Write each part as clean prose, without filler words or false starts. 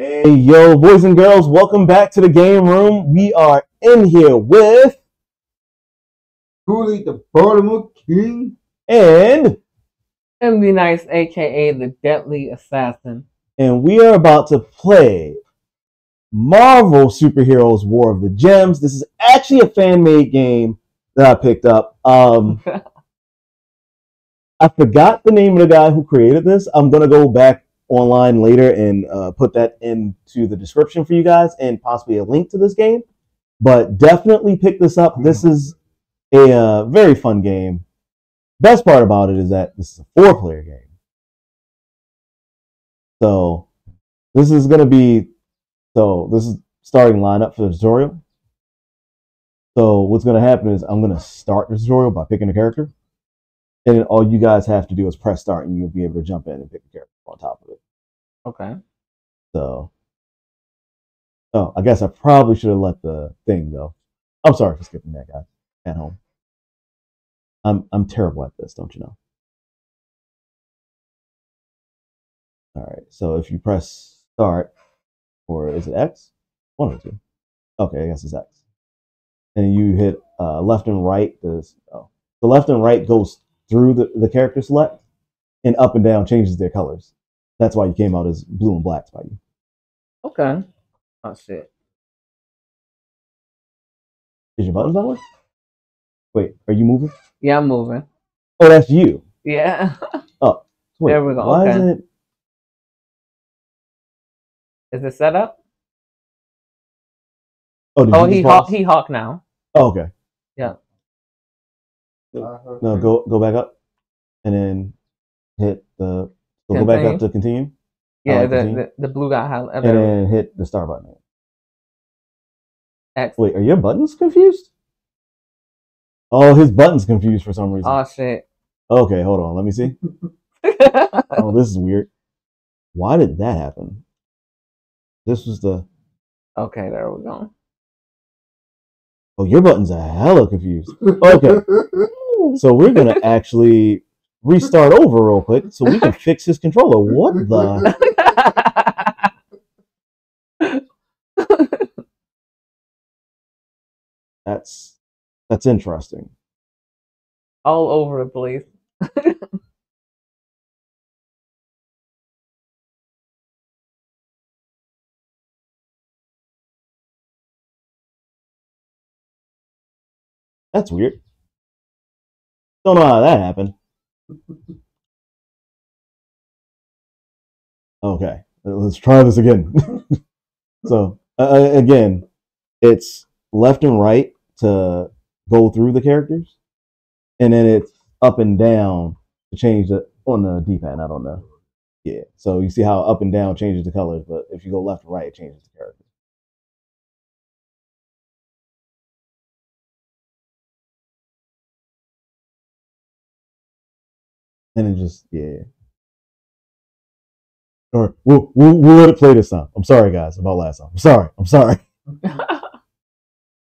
Hey, yo, boys and girls, welcome back to the game room. We are in here with Cooley the Baltimore King and MD Nice, aka the Deadly Assassin. And we are about to play Marvel Superheroes War of the Gems. This is actually a fan-made game that I picked up. I forgot the name of the guy who created this. I'm gonna go back online later and put that into the description for you guys and possibly a link to this game, but definitely pick this up. This is a very fun game. Best part about it is that this is a 4-player game, so this is going to be starting lineup for the tutorial. So what's going to happen is I'm going to start the tutorial by picking a character, and then all you guys have to do is press start and you'll be able to jump in and pick a character on top of it. Okay. So, oh, I guess I probably should have let the thing go. I'm sorry for skipping that, guys at home. I'm terrible at this, don't you know? All right. So if you press start, or is it X? One or two. Okay, I guess it's X. And you hit left and right. The left and right goes through the character select, and up and down changes their colors. That's why you came out as blue and black, Spidey. Okay. Oh, shit. Is your buttons not working? Wait, are you moving? Yeah, I'm moving. Oh, that's you. Yeah. Oh, wait, there we go. Why okay. Is it set up? Oh, he Hawk now. Oh, okay. Yeah. No, go back up, and then hit the go back up to continue. Yeah, like the blue guy. And then hit the star button. Excellent. Wait, are your buttons confused? Oh, his button's confused for some reason. Oh shit. Okay, hold on. Let me see. Oh, this is weird. Why did that happen? This was the. Okay, there we go. Oh, your buttons are hella confused. Okay. So we're going to actually restart over real quick so we can fix his controller. What the? That's interesting. All over the place. That's weird. Don't know how that happened. Okay, let's try this again. So again, it's left and right to go through the characters, and then it's up and down to change the on the D-pad. Not on the yeah. So you see how up and down changes the colors, but if you go left and right, it changes the character. And it just, yeah. All right, we'll let it play this time. I'm sorry, guys, about last time. I'm sorry.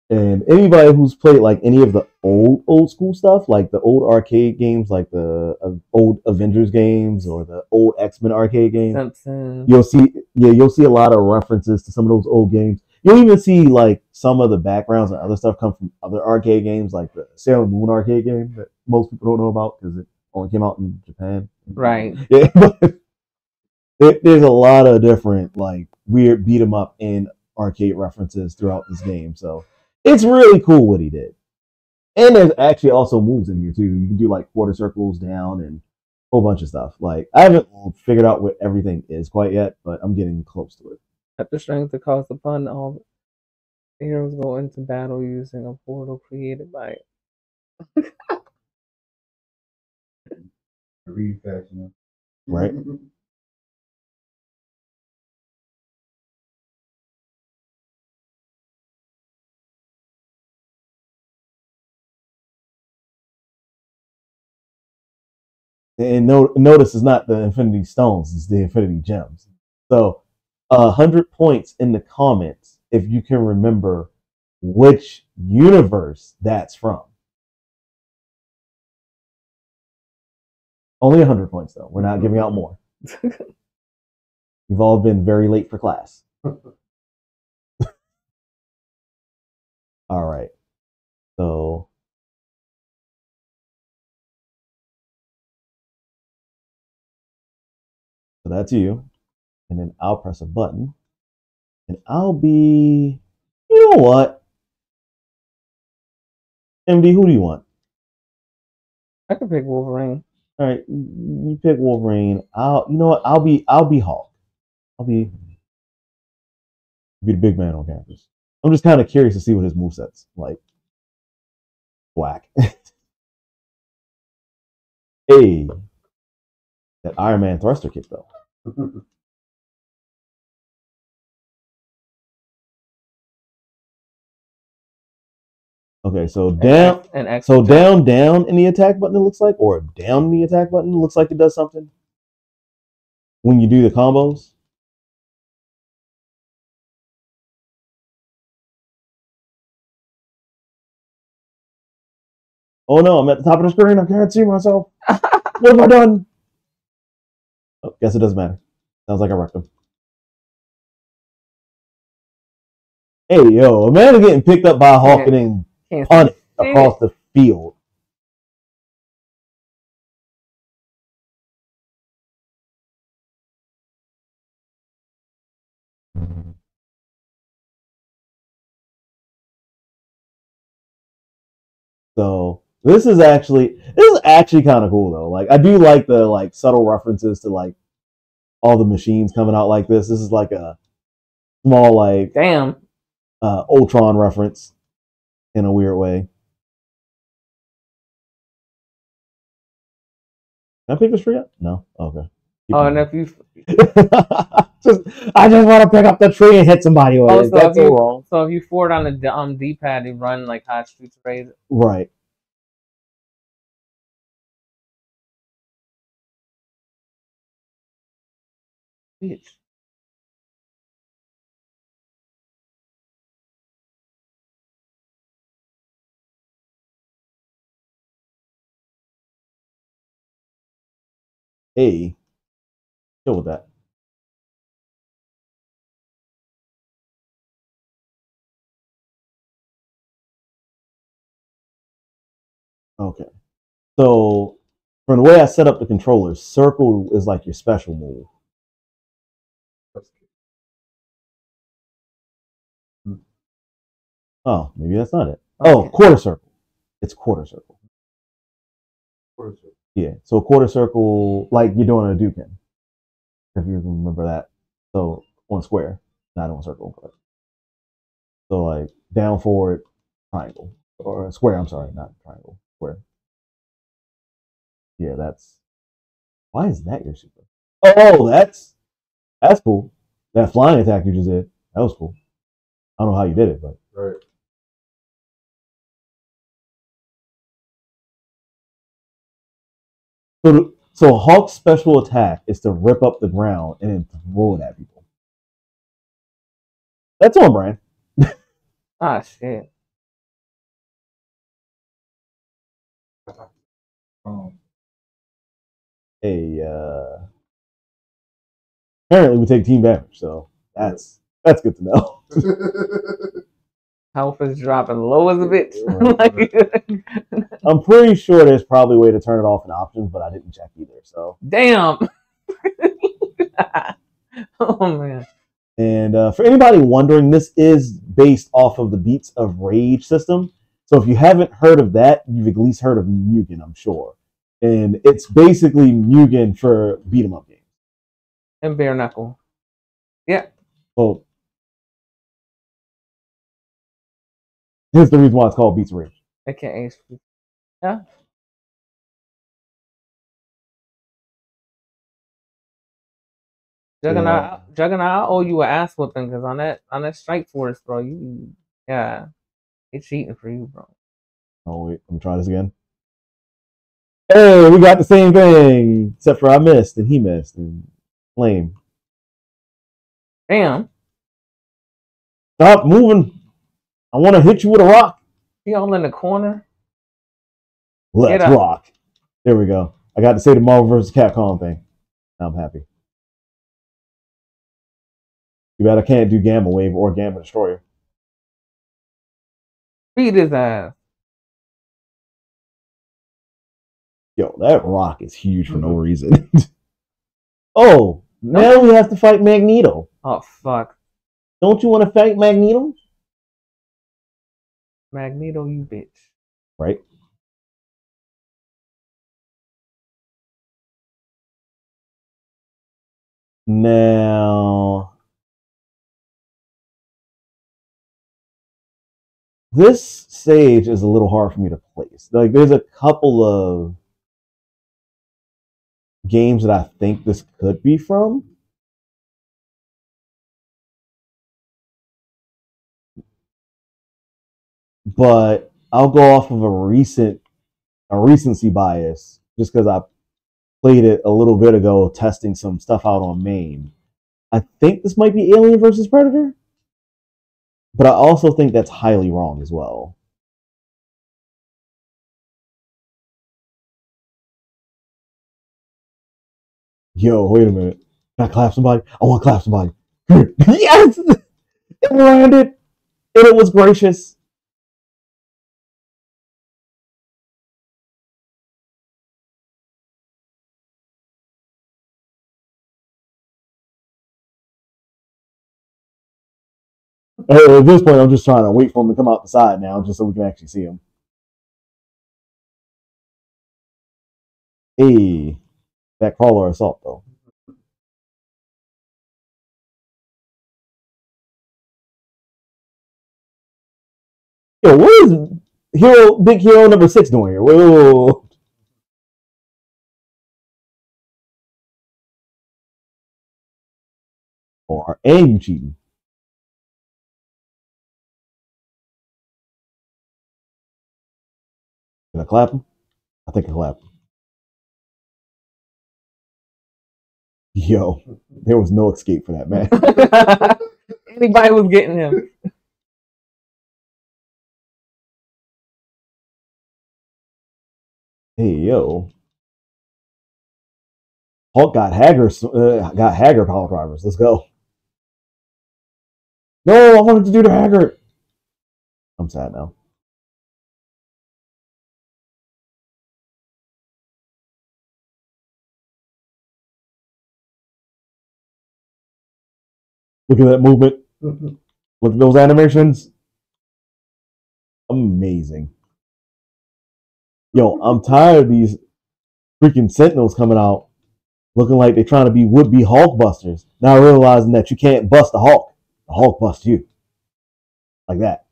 And anybody who's played, like, any of the old school stuff, like the old arcade games, like the old Avengers games or the old X-Men arcade games, you'll see a lot of references to some of those old games. You'll even see, like, some of the backgrounds and other stuff come from other arcade games, like the Sailor Moon arcade game that most people don't know about because it only came out in Japan. Right. Yeah, but there's a lot of different, like, weird beat 'em up and arcade references throughout this game. So it's really cool what he did. And there's actually also moves in here too. You can do like quarter circles down and a whole bunch of stuff. Like, I haven't figured out what everything is quite yet, but I'm getting close to it. At the strength to cause upon all the heroes go into battle using a portal created by it. Read fast enough. Right. And notice it's not the Infinity Stones, it's the Infinity Gems. So 100 points in the comments if you can remember which universe that's from. Only 100 points, though. We're not giving out more. You've all been very late for class. All right. So. So that's you. And then I'll press a button. And I'll be, you know what? MD, who do you want? I can pick Wolverine. All right, you pick Wolverine. You know what? I'll be Hulk. I'll be the big man on campus. I'm just kind of curious to see what his moveset's like. Black. Hey, that Iron Man thruster kick though. Okay, so down, down in the attack button it looks like, or down in the attack button looks like it does something when you do the combos. Oh no, I'm at the top of the screen. I can't see myself. What have I done? Oh, guess it doesn't matter. Sounds like I wrecked him. Hey, yo, imagine getting picked up by a Hulk and then punched across the field. So this is actually kind of cool though. Like I do like the like subtle references to like all the machines coming out like this. This is like a small like damn. Ultron reference in a weird way. Can I pick this tree up? No. Okay. Oh, and if you I just want to pick up the tree and hit somebody with it. That's wrong. So if you forward on the D-pad, you run like hot streets crazy. Right. Bitch. Hey, deal with that. Okay. So, from the way I set up the controller, circle is like your special move. Oh, maybe that's not it. Okay. Oh, quarter circle. It's quarter circle. Quarter circle. Yeah, so quarter circle, like you're doing a Duken, if you remember that. So on square, not on circle. But so like down, forward, triangle, or square. I'm sorry, not triangle, square. Yeah, that's. Why is that your super? Oh, that's cool. That flying attack you just did, that was cool. I don't know how you did it, but. Right. So Hulk's special attack is to rip up the ground and then throw it at people. That's on brand. Ah, shit. Hey, apparently we take team damage, so that's good to know. Health is dropping low as a bitch. Like, I'm pretty sure there's probably a way to turn it off in options, but I didn't check either. So damn. Oh man. And for anybody wondering, this is based off of the Beats of Rage system. So if you haven't heard of that, you've at least heard of Mugen, I'm sure. And it's basically Mugen for beat 'em up games. And bare knuckle. Yeah. Oh. Here's the reason why it's called Beats of Rage. Okay. Yeah. Juggernaut, yeah. Juggernaut, I owe you an ass whooping because on that Strike Force, bro, you yeah, it's cheating for you, bro. Oh wait, let me try this again. Hey, we got the same thing except for I missed and he missed and lame. Damn. Stop moving. I want to hit you with a rock. You all in the corner. Let's rock. There we go. I got to say the Marvel vs. Capcom thing. I'm happy. Too bad I can't do Gamma Wave or Gamma Destroyer. Beat his ass. Yo, that rock is huge for no reason. Oh, now we have to fight Magneto. Oh, fuck. Don't you want to fight Magneto? Magneto, you bitch. Right? Now, this stage is a little hard for me to place. Like, there's a couple of games that I think this could be from. But I'll go off of a recency bias just because I played it a little bit ago, testing some stuff out on MAME. I think this might be Alien vs. Predator, but I also think that's highly wrong as well. Yo, wait a minute. Can I clap somebody? I want to clap somebody. Yes! It landed! And it was gracious. At this point, I'm just trying to wait for him to come out the side now, just so we can actually see him. Hey, that crawler assault, though. Yo, what is big hero number 6 doing here? Whoa. Or and you cheating. Can I clap him? I think I clap him. Yo, there was no escape for that man. Anybody was getting him. Hey, yo. Hulk got Haggard power drivers. Let's go. No, I wanted to do the Haggard. I'm sad now. Look at that movement. Look at those animations. Amazing. Yo, I'm tired of these freaking Sentinels coming out looking like they're trying to be would-be Hulk busters, now realizing that you can't bust the Hulk. The Hulk busts you. Like that.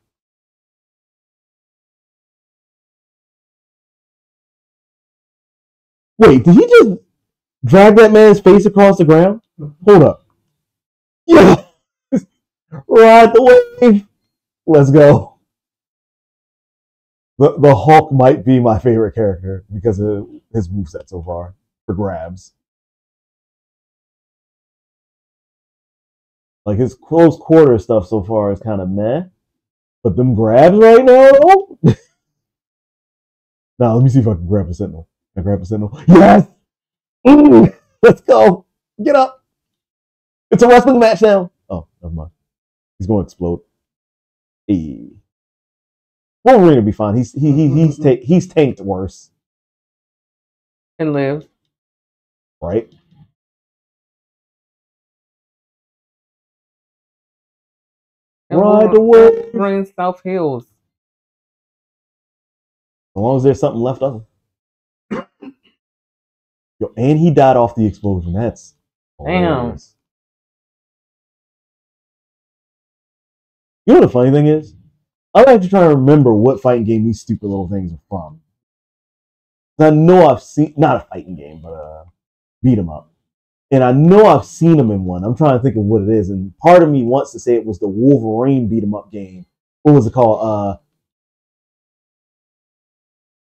Wait, did he just drag that man's face across the ground? Hold up. Yeah! Ride the wave! Let's go. The Hulk might be my favorite character because of his moveset so far for grabs. Like, his close quarter stuff so far is kind of meh. But them grabs right now? Now, let me see if I can grab a Sentinel. Can I grab a Sentinel? Yes! Mm, let's go! Get up! It's a wrestling match now. Oh, never mind. He's going to explode. Hey. Wolverine will be fine. He's tanked worse. And live. Right. And ride away. Green South Hills. As long as there's something left of him. Yo, and he died off the explosion. That's hilarious. Damn. You know what the funny thing is? I'm actually trying to remember what fighting game these stupid little things are from. I know I've seen, not a fighting game, but beat 'em up. And I know I've seen them in one. I'm trying to think of what it is. And part of me wants to say it was the Wolverine beat 'em up game. What was it called?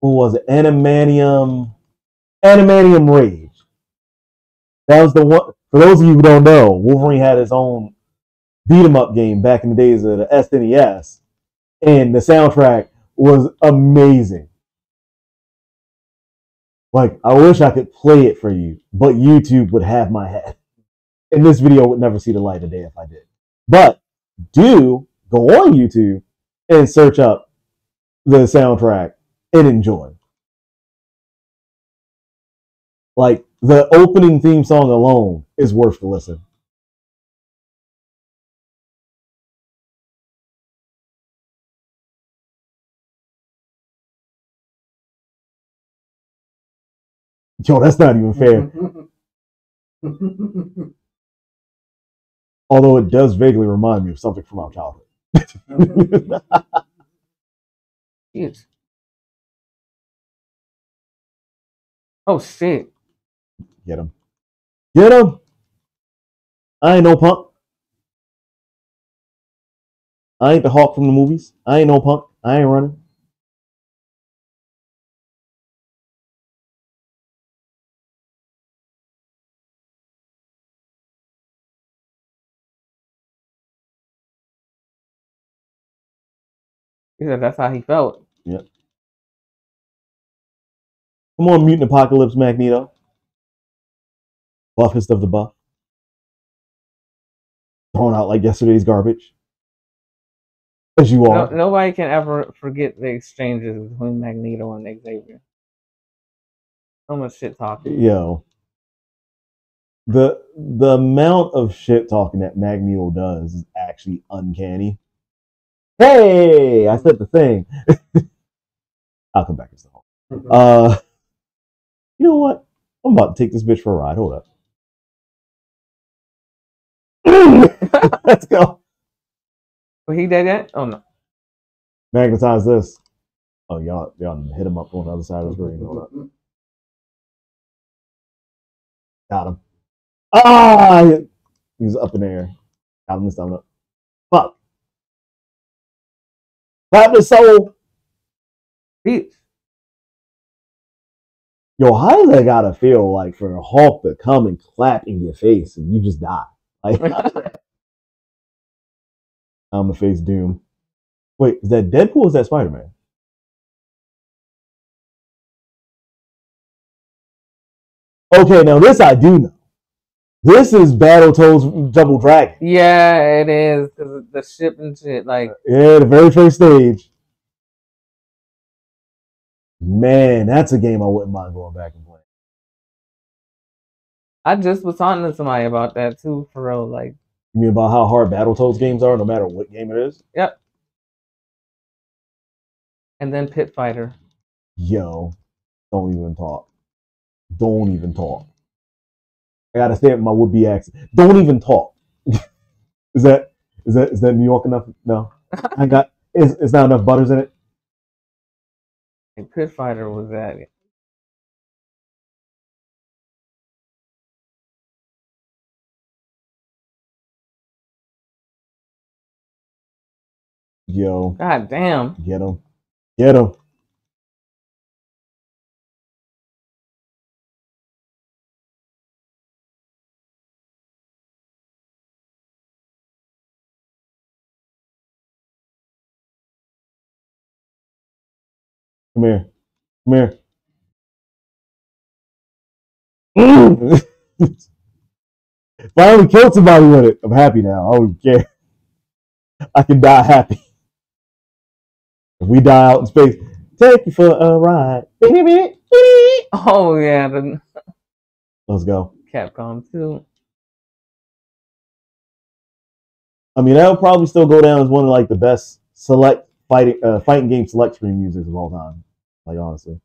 What was it? Animanium Rage. That was the one. For those of you who don't know, Wolverine had his own beat-em-up game back in the days of the SNES, and the soundtrack was amazing. Like, I wish I could play it for you, but YouTube would have my head. And this video would never see the light of day if I did. But do go on YouTube and search up the soundtrack and enjoy. Like, the opening theme song alone is worth the listen. Yo, that's not even fair. Although it does vaguely remind me of something from our childhood. Jeez. Oh, shit. Get him. Get him! I ain't no punk. I ain't the Hawk from the movies. I ain't no punk. I ain't running. He said that's how he felt. Yep. Come on, Mutant Apocalypse Magneto. Buffest of the buff. Thrown out like yesterday's garbage. As you are. No, nobody can ever forget the exchanges between Magneto and Xavier. So much shit talking. Yo. The amount of shit talking that Magneto does is actually uncanny. Hey, I said the thing. I'll come back and stuff. You know what? I'm about to take this bitch for a ride. Hold up. Let's go. Well, he did that? Oh, no. Magnetize this. Oh, y'all hit him up on the other side of the screen. Hold up. Got him. Ah! He was up in the air. Got him this time up. Fuck. Clap his soul. Peace. Yo, how does that gotta feel like for a Hulk to come and clap in your face and you just die? Like, I'm gonna face Doom. Wait, is that Deadpool or is that Spider-Man? Okay, now this I do know. This is Battletoads Double Dragon. Yeah, it is. Because the ship and shit, like... Yeah, the very first stage. Man, that's a game I wouldn't mind going back and playing. I just was talking to somebody about that too, for real. Like, you mean about how hard Battletoads games are, no matter what game it is? Yep. And then Pit Fighter. Yo, don't even talk. Don't even talk. I gotta say it with my would-be accent. Don't even talk. Is that New York enough? No, I got. It's not enough butters in it. And Pit Fighter was at it. Yo. God damn. Get him. Get him. Come here. Come here. Finally killed somebody with it. I'm happy now. I don't care. I can die happy. If we die out in space, take you for a ride. Oh, yeah. Let's go. Capcom 2. I mean, that'll probably still go down as one of like the best select fighting game select screen music of all time. Like, honestly.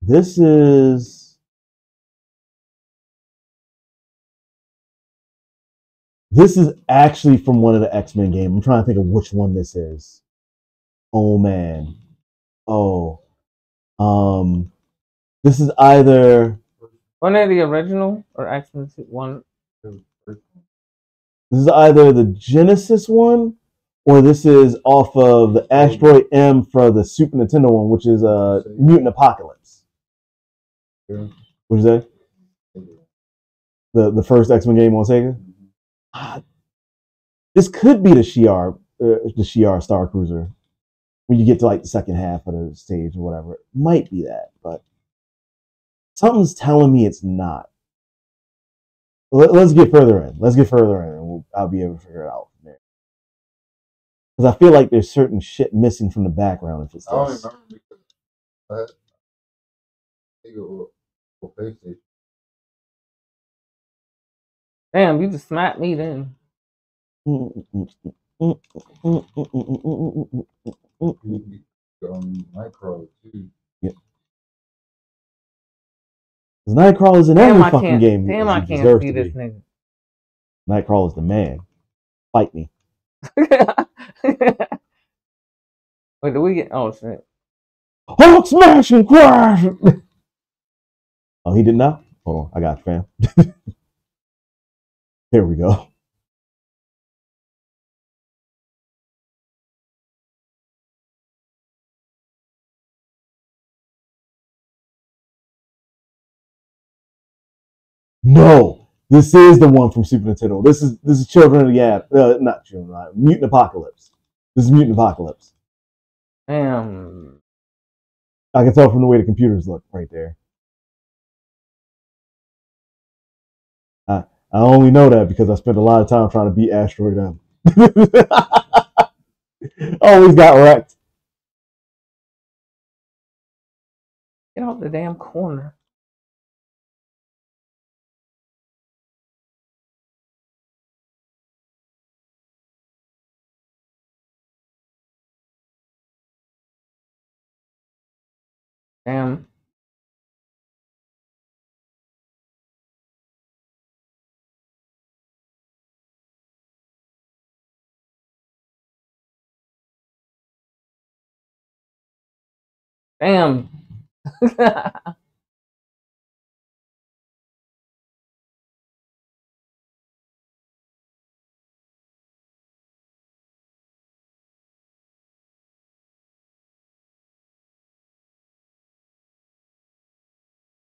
This is... This is actually from one of the X-Men games. I'm trying to think of which one this is. Oh, man. Oh. This is either... One of the original or X-Men 1? This is either the Genesis one, or this is off of the Asteroid M for the Super Nintendo one, which is Mutant Apocalypse. Yeah. What is that? The first X-Men game on Sega. Mm-hmm. This could be the Shi'ar Star Cruiser. when you get to like the second half of the stage or whatever, it might be that, but something's telling me it's not. Let's get further in. Let's get further in, and I'll be able to figure it out from there. Because I feel like there's certain shit missing from the background if it's this. I don't remember because I think it will face it. Damn, you just smacked me then. Nightcrawler too. Yeah. Because Nightcrawler's in every fucking game. Damn, I can't see this nigga. Nightcrawler's the man. Fight me. Wait, do we get? Oh shit! Hulk smash and crash. Oh, he did not. Hold on, I got you, fam. Here we go. No, this is the one from Super Nintendo. This is Children of the Atom. Not Children of the Atom. Mutant Apocalypse. This is Mutant Apocalypse. Damn. I can tell from the way the computers look right there. I only know that because I spent a lot of time trying to beat Asteroid M. Always got wrecked. Get out the damn corner. Damn. Damn.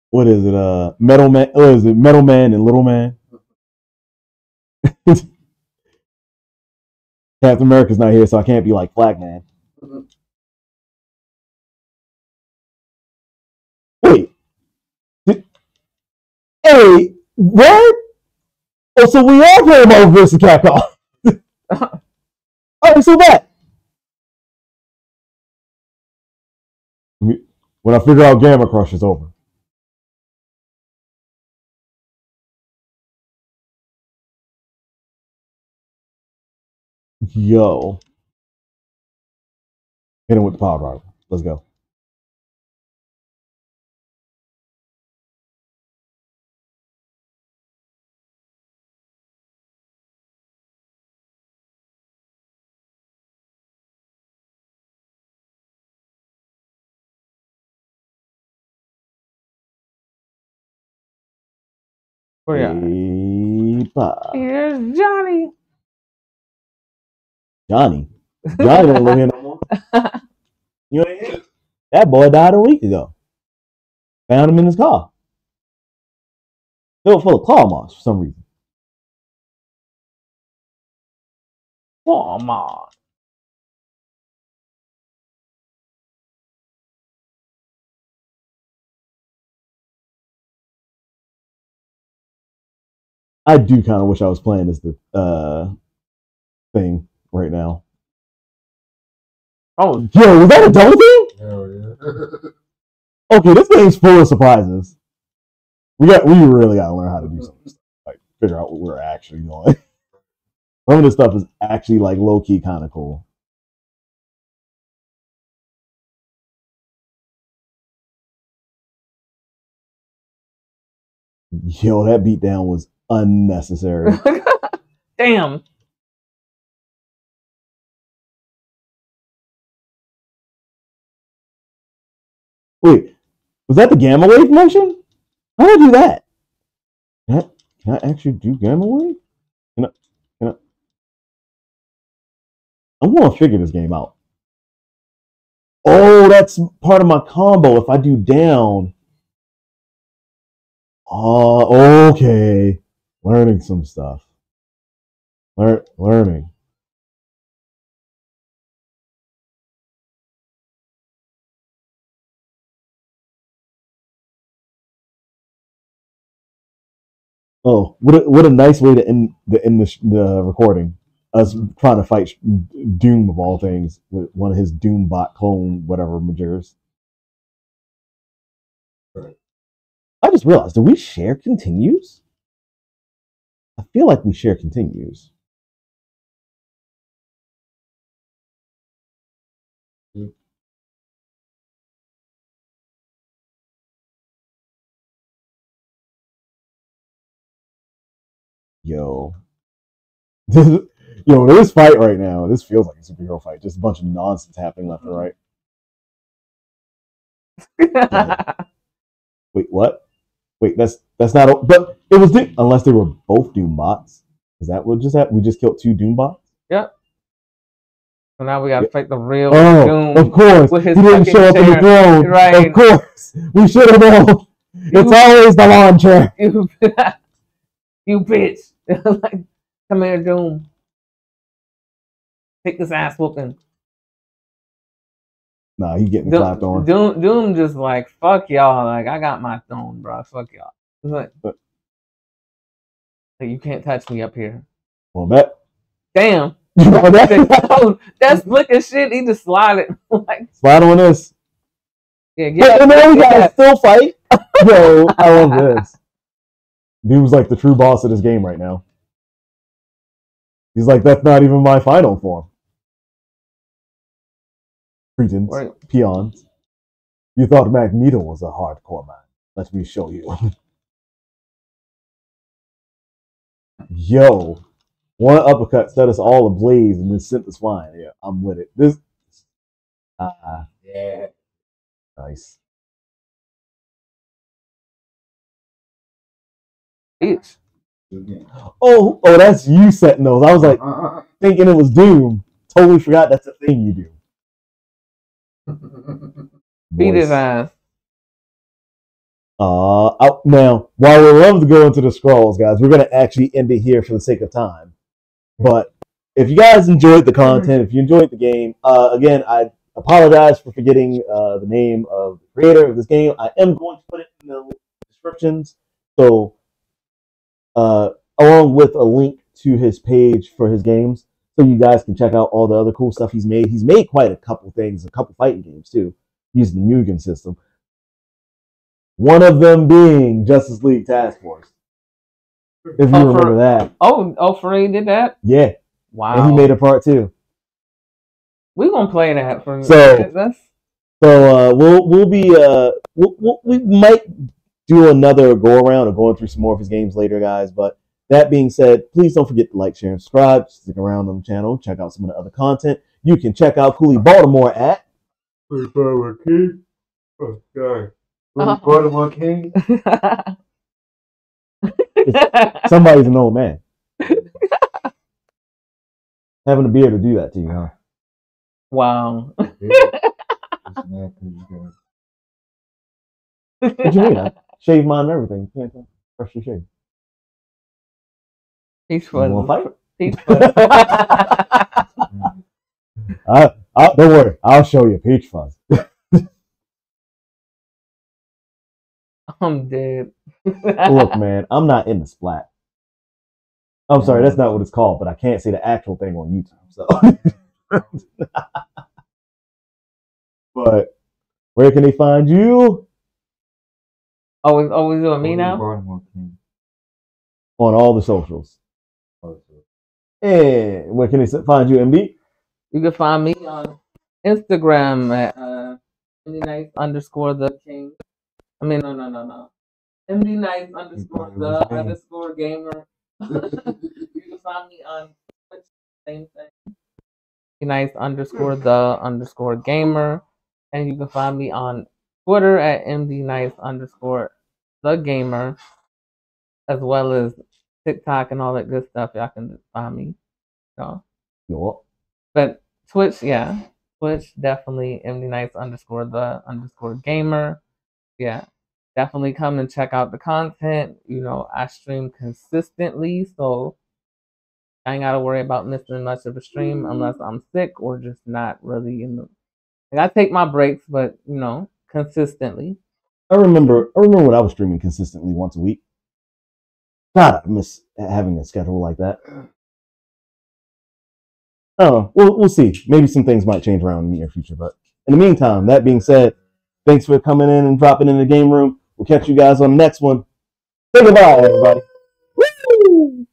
What is it? Metal Man? Oh, is it Metal Man and Little Man? Captain America's not here, so I can't be like Black Man. Hey, what? Oh, so we all play Marvel vs. Capcom. Alright, so that. When I figure out Gamma Crush is over. Yo. Hit him with the power driver. Let's go. Oh, yeah. Here's Johnny. Johnny don't live here no more. You ain't here. That boy died a week ago. Found him in his car. They were full of claw marks for some reason. Claw marks. I do kind of wish I was playing as the thing right now. Oh, yo, was that a double thing? Oh, yeah. Okay, this game's full of surprises. We really gotta learn how to do something. Like, figure out what we're actually doing. Some of this stuff is actually like low key kind of cool. Yo, that beatdown was unnecessary. Damn. Wait, was that the gamma wave motion? How do I do that? Can I actually do gamma wave? Can I? I'm gonna figure this game out. Oh, that's part of my combo. If I do down. Okay. Learning some stuff. Learning. Oh, what a nice way to end the recording. Us trying to fight Doom of all things with one of his Doombot clone whatever majors. Right. I just realized, do we share continues? I feel like we share continues. Yo. Yo, this fight right now, this feels like a superhero fight. Just a bunch of nonsense happening left and right. Wait, what? Wait, that's not... But it was... Unless they were both Doom bots. Is that what just happened? We just killed two Doom bots? Yep. So now we gotta fight the real Doom. Of course! With his he didn't show up in the throne! Right. Of course! We should have known! It's always the lawn chair! You bitch! Like, come here, Doom. Take this ass whooping. Nah, he getting clapped on. Doom just like, fuck y'all. Like, I got my throne, bro. Fuck y'all. Like, you can't touch me up here. Well, that. Damn. That's looking shit. He just slided. Like, slide on this. Yeah, get it. And then we got to still fight. Yo, I love this. Doom's like the true boss of this game right now. He's like, that's not even my final form. Cretans, right. Peons. You thought Magneto was a hardcore man. Let me show you. Yo. One uppercut set us all ablaze and then sent us flying. Yeah, I'm with it. This. Yeah. Nice. Bitch. Oh, that's you setting those. I was like thinking it was Doom. Totally forgot that's a thing you do. Beat his ass. Now, while we love to go into the scrolls, guys, we're going to actually end it here for the sake of time. But if you guys enjoyed the content, if you enjoyed the game, again, I apologize for forgetting the name of the creator of this game. I am going to put it in the descriptions. So... along with a link to his page for his games, so you guys can check out all the other cool stuff he's made. He's made quite a couple things, a couple fighting games too, using the Mugen system. One of them being Justice League Task Force. If you remember that. Oh, Fareed did that? Yeah. Wow. And he made a part 2. We're gonna play that for So we might do another go around or going through some more of his games later, guys. But that being said, please don't forget to like, share, and subscribe. Stick around on the channel. Check out some of the other content. You can check out Cooley Baltimore at Baltimore King. Oh, sorry. Baltimore King. Somebody's an old man. Having a beer to do that to you, huh? Wow. What you mean? I shave mine and everything. You can't freshly shave. He's fun. You want to fight? He's fun. Don't worry. I'll show you peach fuzz. I'm dead. Look, man. I'm not in the splat. I'm sorry. That's not what it's called, but I can't see the actual thing on YouTube. So, but where can they find you? Always doing me now? On all the socials. And where can they find you, MD? You can find me on Instagram at MD Nice underscore the king. I mean, no. MD Nice underscore the underscore gamer. You can find me on Twitch, same thing. MD Nice underscore the underscore gamer. And you can find me on Twitter at MDNice_the_gamer, as well as TikTok and all that good stuff. Y'all can just find me. So. Sure. But Twitch, yeah. Twitch, definitely MDNice_the_gamer. Yeah. Definitely come and check out the content. You know, I stream consistently, so I ain't got to worry about missing much of a stream unless I'm sick or just not really in the... Like, I take my breaks, but, you know, consistently. I remember when I was streaming consistently once a week. God, I miss having a schedule like that. I don't know. We'll see. Maybe some things might change around in the near future. But in the meantime, that being said, thanks for coming in and dropping in the game room. We'll catch you guys on the next one. Say goodbye, everybody. Woo!